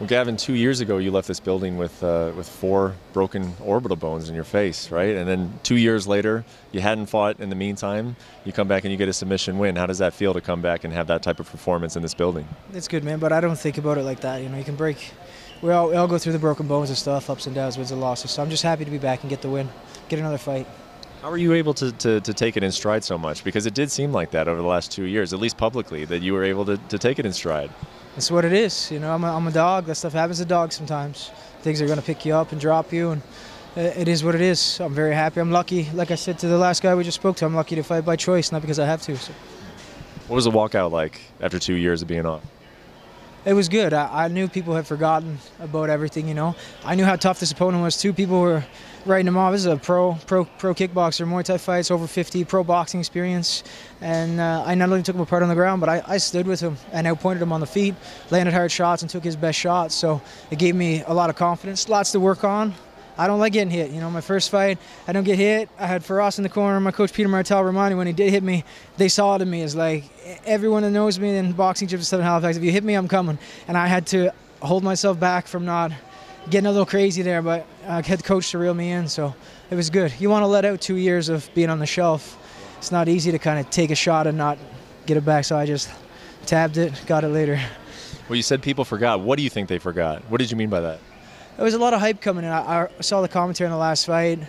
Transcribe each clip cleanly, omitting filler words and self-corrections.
Well, Gavin, 2 years ago you left this building with four broken orbital bones in your face, right? And then 2 years later, you hadn't fought in the meantime. You come back and you get a submission win. How does that feel to come back and have that type of performance in this building? It's good, man, but I don't think about it like that. You know, you can break. We all go through the broken bones and stuff, ups and downs, wins and losses. So I'm just happy to be back and get the win, get another fight. How are you able to take it in stride so much? Because it did seem like that over the last 2 years, at least publicly, that you were able to take it in stride. That's what it is. You know, I'm a dog. That stuff happens to dogs sometimes. Things are going to pick you up and drop you, and it is what it is. I'm very happy. I'm lucky. Like I said to the last guy we just spoke to, I'm lucky to fight by choice, not because I have to. So. What was the walkout like after 2 years of being off? It was good. I knew people had forgotten about everything, you know. I knew how tough this opponent was, too. People were writing him off. This is a pro kickboxer, Muay Thai fights, over 50, pro boxing experience. And I not only took him apart on the ground, but I stood with him and outpointed him on the feet, landed hard shots and took his best shots. So it gave me a lot of confidence, lots to work on. I don't like getting hit. You know, my first fight, I don't get hit. I had Feroz in the corner. My coach, Peter Martel, Romani, when he did hit me, they saw it in me. It's like everyone that knows me in boxing gyms in Southern Halifax, if you hit me, I'm coming. And I had to hold myself back from not getting a little crazy there, but I had the coach to reel me in, so it was good. You want to let out 2 years of being on the shelf. It's not easy to kind of take a shot and not get it back, so I just tabbed it, got it later. Well, you said people forgot. What do you think they forgot? What did you mean by that? There was a lot of hype coming in. I saw the commentary on the last fight,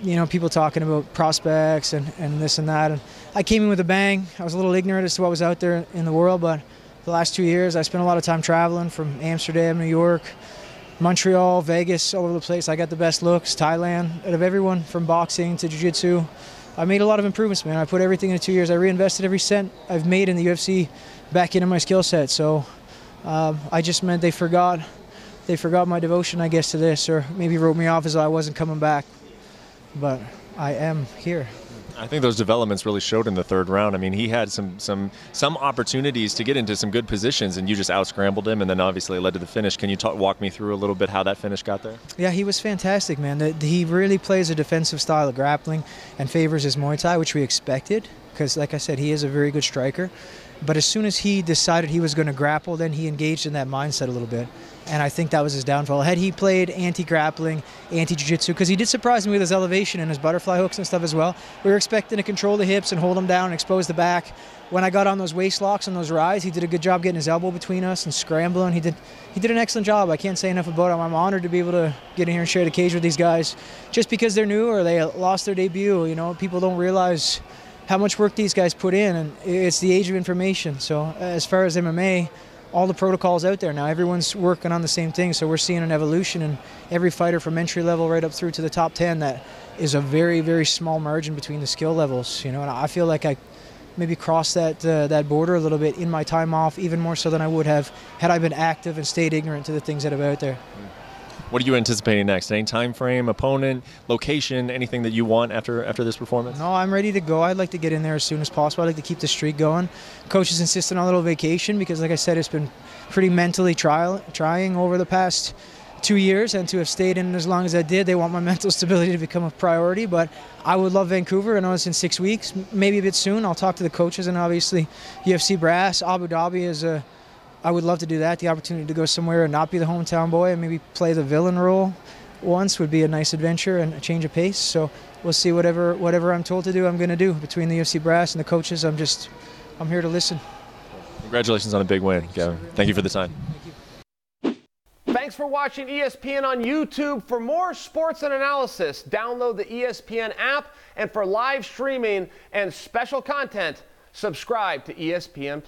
you know, people talking about prospects and this and that. And I came in with a bang. I was a little ignorant as to what was out there in the world, but the last 2 years I spent a lot of time traveling from Amsterdam, New York, Montreal, Vegas, all over the place. I got the best looks, Thailand, out of everyone from boxing to jiu-jitsu. I made a lot of improvements, man. I put everything into 2 years. I reinvested every cent I've made in the UFC back into my skill set. So I just meant they forgot. They forgot my devotion, I guess, to this, or maybe wrote me off as though I wasn't coming back. But I am here. I think those developments really showed in the third round. I mean, he had some opportunities to get into some good positions, and you just out-scrambled him, and then obviously it led to the finish. Can you walk me through a little bit how that finish got there? Yeah, he was fantastic, man. He really plays a defensive style of grappling and favors his Muay Thai, which we expected, because, like I said, he is a very good striker. But as soon as he decided he was going to grapple, then he engaged in that mindset a little bit. And I think that was his downfall. Had he played anti-grappling, anti-jiu-jitsu, because he did surprise me with his elevation and his butterfly hooks and stuff as well. We were expecting to control the hips and hold him down and expose the back. When I got on those waist locks and those rides, he did a good job getting his elbow between us and scrambling. He did an excellent job. I can't say enough about him. I'm honored to be able to get in here and share the cage with these guys. Just because they're new or they lost their debut, you know, people don't realize how much work these guys put in, and it's the age of information. So as far as MMA, all the protocols out there now, everyone's working on the same thing, so we're seeing an evolution in every fighter from entry level right up through to the top 10. That is a very, very small margin between the skill levels, you know, and I feel like I maybe crossed that border a little bit in my time off, even more so than I would have had I been active and stayed ignorant to the things that are out there. What are you anticipating next? Any time frame, opponent, location, anything that you want after this performance? No, I'm ready to go. I'd like to get in there as soon as possible. I'd like to keep the streak going. Coach is insisting on a little vacation because, like I said, it's been pretty mentally trying over the past 2 years, and to have stayed in as long as I did, they want my mental stability to become a priority. But I would love Vancouver. I know it's in 6 weeks, maybe a bit soon. I'll talk to the coaches and obviously UFC brass. Abu Dhabi is a... I would love to do that. The opportunity to go somewhere and not be the hometown boy and maybe play the villain role once would be a nice adventure and a change of pace. So we'll see. Whatever I'm told to do, I'm going to do. Between the UFC brass and the coaches, I'm here to listen. Congratulations on a big win, Gavin. Thank you for the time. Thank you. Thanks for watching ESPN on YouTube. For more sports and analysis, download the ESPN app, and for live streaming and special content, subscribe to ESPN+.